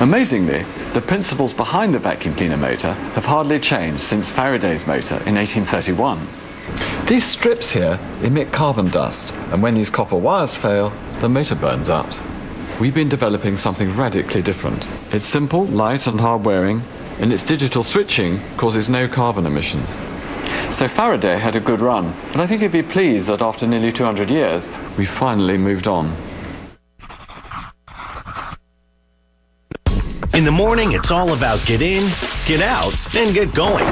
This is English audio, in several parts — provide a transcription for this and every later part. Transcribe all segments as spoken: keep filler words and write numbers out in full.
Amazingly, the principles behind the vacuum cleaner motor have hardly changed since Faraday's motor in eighteen thirty-one. These strips here emit carbon dust, and when these copper wires fail, the motor burns out. We've been developing something radically different. It's simple, light and hard-wearing, and its digital switching causes no carbon emissions. So Faraday had a good run, but I think he'd be pleased that after nearly two hundred years, we finally moved on. In the morning, it's all about get in, get out, and get going.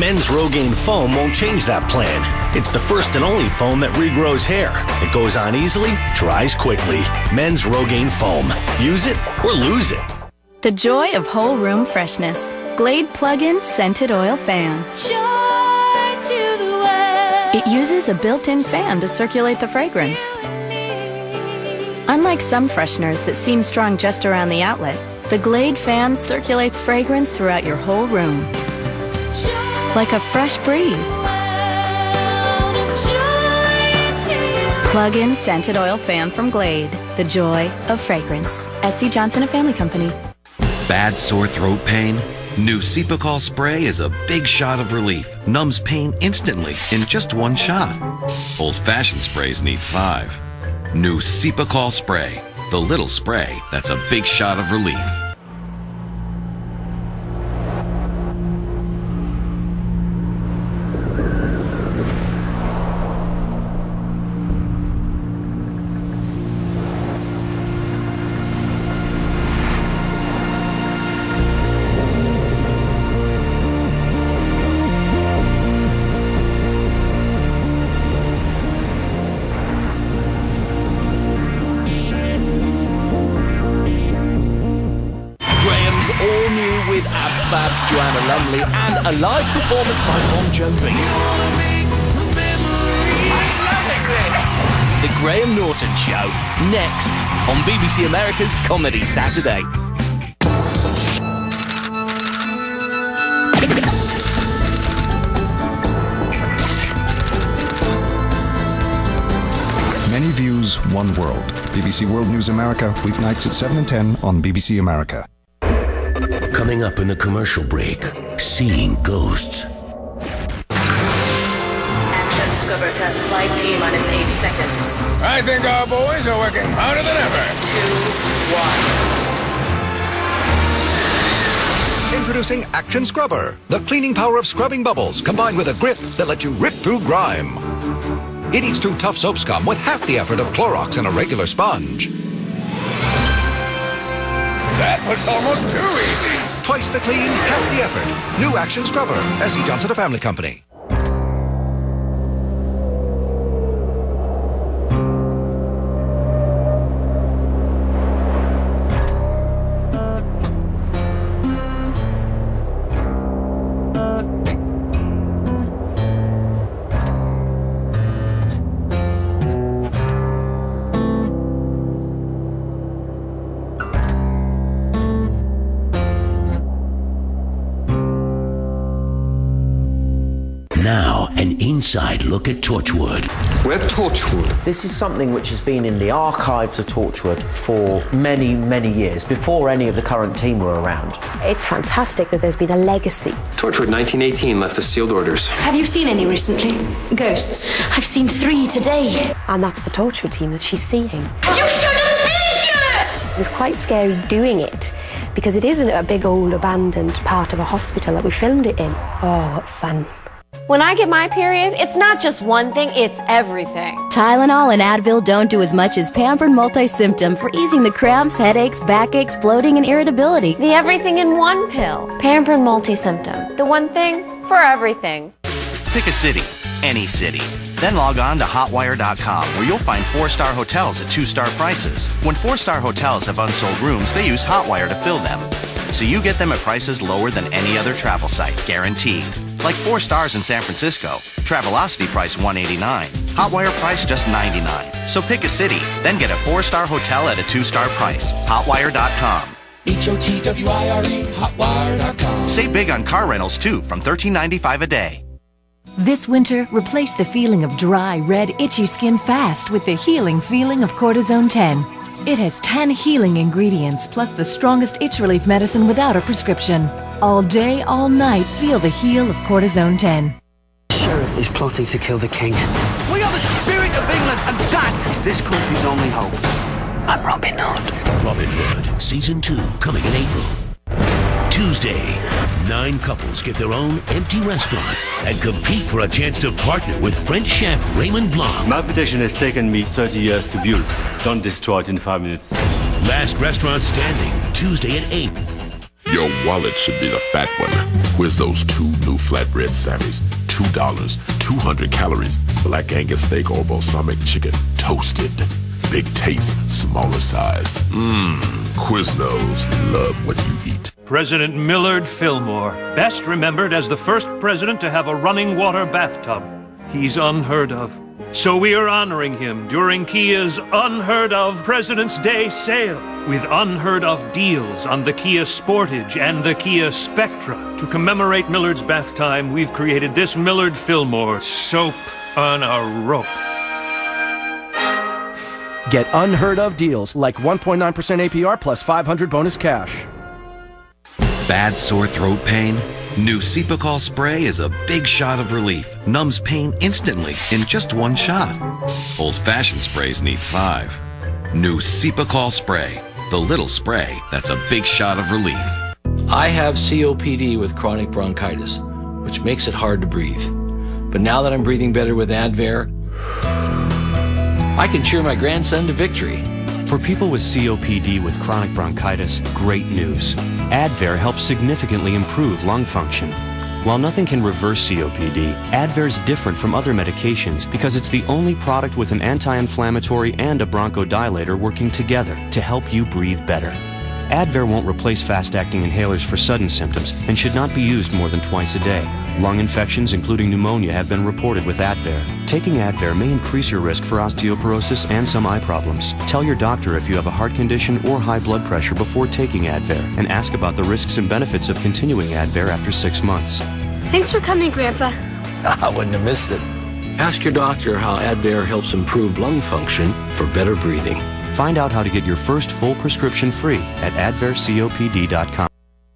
Men's Rogaine foam won't change that plan. It's the first and only foam that regrows hair. It goes on easily, dries quickly. Men's Rogaine foam. Use it or lose it. The joy of whole room freshness. Glade plug-in scented oil fan. Joy to the world. It uses a built-in fan to circulate the fragrance. Unlike some fresheners that seem strong just around the outlet, the Glade fan circulates fragrance throughout your whole room. Like a fresh breeze. Plug-in scented oil fan from Glade. The joy of fragrance. S C Johnson and Family Company. Bad sore throat pain? New Cepacol spray is a big shot of relief. Numbs pain instantly in just one shot. Old-fashioned sprays need five. New Cepacol spray. The little spray that's a big shot of relief. Live performance by Bon Jovi. I'm loving this! The Graham Norton Show, next on B B C America's Comedy Saturday. Many views, one world. B B C World News America, weeknights at seven and ten on B B C America. Coming up in the commercial break, Seeing Ghosts. Action Scrubber test flight T minus eight seconds. I think our boys are working harder than ever. two, one. Introducing Action Scrubber, the cleaning power of scrubbing bubbles combined with a grip that lets you rip through grime. It eats through tough soap scum with half the effort of Clorox and a regular sponge. That was almost too easy. Twice the clean, half the effort. New Action Scrubber, S C Johnson and Family Company. Side look at Torchwood. We're Torchwood. This is something which has been in the archives of Torchwood for many, many years, before any of the current team were around. It's fantastic that there's been a legacy. Torchwood nineteen eighteen left us sealed orders. Have you seen any recently? Ghosts? I've seen three today. And that's the Torchwood team that she's seeing. You shouldn't be here! It was quite scary doing it, because it isn't a big old abandoned part of a hospital that we filmed it in. Oh, what fun. When I get my period, it's not just one thing, it's everything. Tylenol and Advil don't do as much as Pamprin Multi-Symptom for easing the cramps, headaches, backaches, bloating, and irritability. The everything-in-one pill. Pamprin Multi-Symptom. The one thing for everything. Pick a city, any city. Then log on to hotwire dot com, where you'll find four-star hotels at two-star prices. When four-star hotels have unsold rooms, they use Hotwire to fill them. So you get them at prices lower than any other travel site, guaranteed. Like four stars in San Francisco, Travelocity price one eighty-nine, Hotwire price just ninety-nine. So pick a city, then get a four-star hotel at a two-star price. Hotwire dot com. H O T W I R E, Hotwire dot com. Save big on car rentals, too, from thirteen ninety-five a day. This winter, replace the feeling of dry, red, itchy skin fast with the healing feeling of Cortizone ten. It has ten healing ingredients, plus the strongest itch relief medicine without a prescription. All day, all night, feel the heel of Cortizone ten. The sheriff is plotting to kill the king. We are the spirit of England, and that is this country's only hope. I'm Robin Hood. Robin Hood, Season two, coming in April. Tuesday, nine couples get their own empty restaurant and compete for a chance to partner with French chef Raymond Blanc. My petition has taken me thirty years to build. Don't destroy it in five minutes. Last Restaurant Standing, Tuesday at eight. Your wallet should be the fat one. Where's those two new flatbread sammies? two dollars, two hundred calories, black Angus steak or balsamic chicken, toasted. Big taste, smaller size. Mmm, Quiznos, love what you eat. President Millard Fillmore, best remembered as the first president to have a running water bathtub. He's unheard of. So we are honoring him during Kia's unheard of President's Day sale with unheard of deals on the Kia Sportage and the Kia Spectra. To commemorate Millard's bath time, we've created this Millard Fillmore soap on a rope. Get unheard of deals like one point nine percent A P R plus five hundred bonus cash. Bad sore throat pain? New Cepacol spray is a big shot of relief. Numbs pain instantly in just one shot. Old-fashioned sprays need five. New Cepacol spray, the little spray that's a big shot of relief. I have C O P D with chronic bronchitis, which makes it hard to breathe. But now that I'm breathing better with Advair, I can cheer my grandson to victory. For people with C O P D with chronic bronchitis, great news. Advair helps significantly improve lung function. While nothing can reverse C O P D, Advair is different from other medications because it's the only product with an anti-inflammatory and a bronchodilator working together to help you breathe better. Advair won't replace fast-acting inhalers for sudden symptoms and should not be used more than twice a day. Lung infections, including pneumonia, have been reported with Advair. Taking Advair may increase your risk for osteoporosis and some eye problems. Tell your doctor if you have a heart condition or high blood pressure before taking Advair, and ask about the risks and benefits of continuing Advair after six months. Thanks for coming, Grandpa. I wouldn't have missed it. Ask your doctor how Advair helps improve lung function for better breathing. Find out how to get your first full prescription free at advair c o p d dot com.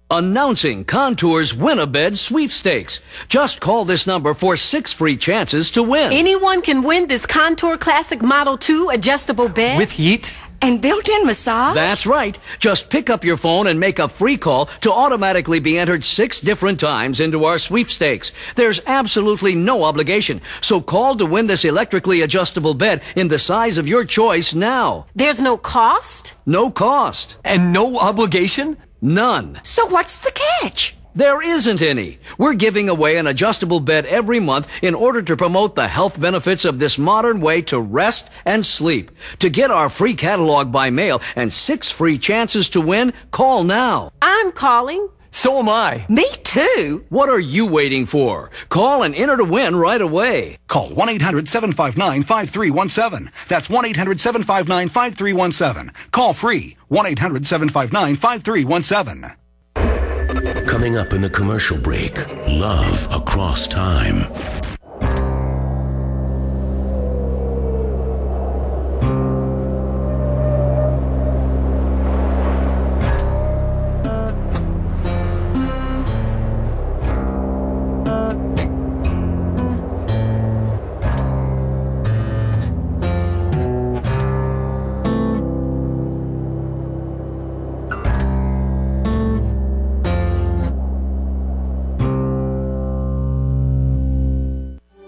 Announcing Contour's Win-A-Bed Sweepstakes. Just call this number for six free chances to win. Anyone can win this Contour Classic Model two adjustable bed. With heat. And built-in massage. That's right. Just pick up your phone and make a free call to automatically be entered six different times into our sweepstakes. There's absolutely no obligation, so call to win this electrically adjustable bed in the size of your choice now. There's no cost? No cost. And no obligation? None. So what's the catch? There isn't any. We're giving away an adjustable bed every month in order to promote the health benefits of this modern way to rest and sleep. To get our free catalog by mail and six free chances to win, call now. I'm calling. So am I. Me too. What are you waiting for? Call and enter to win right away. Call one eight hundred, seven five nine, five three one seven. That's one eight hundred, seven five nine, five three one seven. Call free. one eight hundred, seven five nine, five three one seven. Coming up in the commercial break, Love Across Time.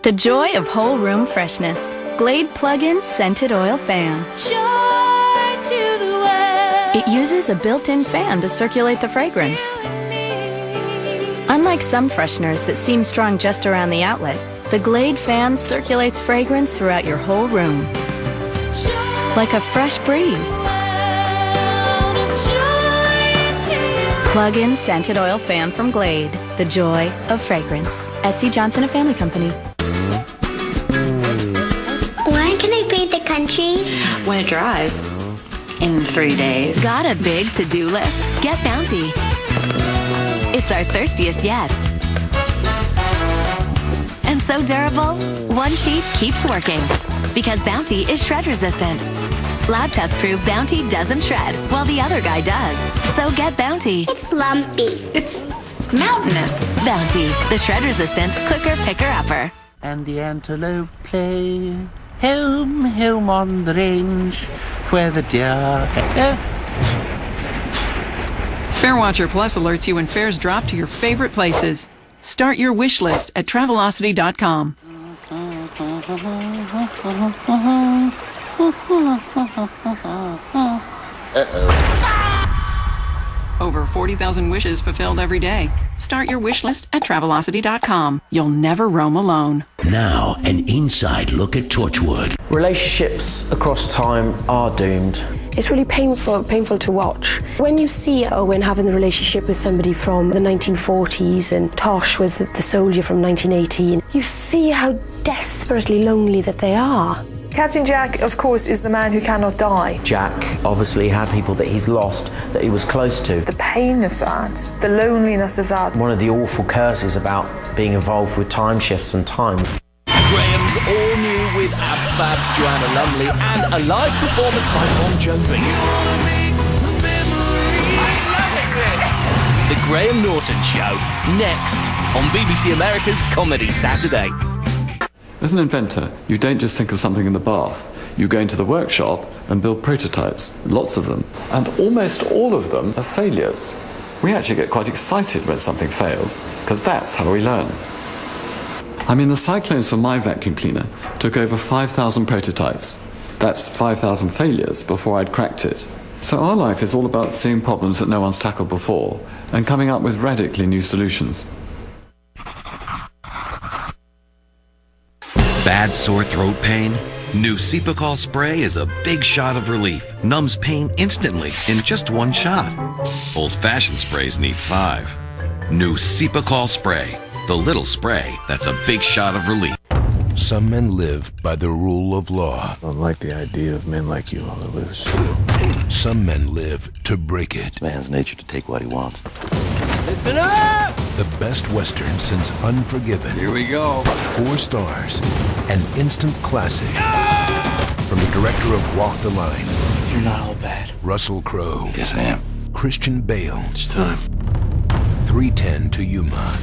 The joy of whole room freshness. Glade Plug-In Scented Oil Fan. Joy to the world. It uses a built-in fan to circulate the fragrance. Unlike some fresheners that seem strong just around the outlet, the Glade fan circulates fragrance throughout your whole room. Like a fresh breeze. Plug-In Scented Oil Fan from Glade. The joy of fragrance. S C Johnson and Family Company. When it dries in three days. Got a big to-do list? Get Bounty. It's our thirstiest yet. And so durable, one sheet keeps working because Bounty is shred resistant. Lab test prove Bounty doesn't shred, while the other guy does. So get Bounty. It's lumpy. It's mountainous. Bounty, the shred-resistant, quicker picker-upper. And the antelope play home, home on the range, where the deer... Fairwatcher Plus alerts you when fares drop to your favorite places. Start your wish list at Travelocity dot com. Uh-oh. Over forty thousand wishes fulfilled every day. Start your wish list at Travelocity dot com. You'll never roam alone. Now, an inside look at Torchwood. Relationships across time are doomed. It's really painful, painful to watch. When you see Owen having the relationship with somebody from the nineteen forties and Tosh with the, the soldier from nineteen eighteen, you see how desperately lonely that they are. Captain Jack, of course, is the man who cannot die. Jack obviously had people that he's lost, that he was close to. The pain of that, the loneliness of that. One of the awful curses about being involved with time shifts and time. Graham's all new with AbFab's Joanna Lumley and a live performance by Bon Jovi. You wanna make a memory. I'm loving this. The Graham Norton Show, next on B B C America's Comedy Saturday. As an inventor, you don't just think of something in the bath. You go into the workshop and build prototypes, lots of them, and almost all of them are failures. We actually get quite excited when something fails, because that's how we learn. I mean, the cyclones for my vacuum cleaner took over five thousand prototypes. That's five thousand failures before I'd cracked it. So our life is all about seeing problems that no one's tackled before and coming up with radically new solutions. Bad sore throat pain? New Cepacol spray is a big shot of relief. Numbs pain instantly in just one shot. Old-fashioned sprays need five. New Cepacol spray. The little spray that's a big shot of relief. Some men live by the rule of law. I don't like the idea of men like you on the loose. Some men live to break it. Man's nature to take what he wants. Listen up! The best Western since Unforgiven. Here we go. Four stars. An instant classic. Ah! From the director of Walk the Line. You're not all bad. Russell Crowe. Yes, I am. Christian Bale. It's time. three ten to Yuma.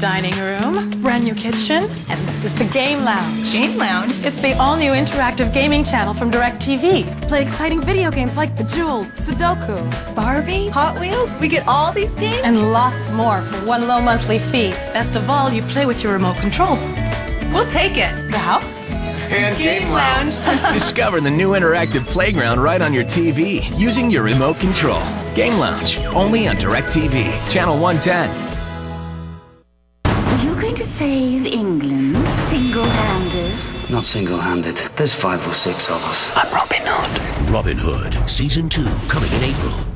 Dining room, brand new kitchen, and this is the Game Lounge. Game Lounge? It's the all-new interactive gaming channel from DirecTV. Play exciting video games like Bejeweled, Sudoku, Barbie, Hot Wheels. We get all these games and lots more for one low monthly fee. Best of all, you play with your remote control. We'll take it. The house? And Game, Game Lounge. Discover the new interactive playground right on your T V using your remote control. Game Lounge, only on DirecTV, channel one ten. To save England single-handed? Not single-handed. There's five or six of us. I'm Robin Hood. Robin Hood, Season two, coming in April.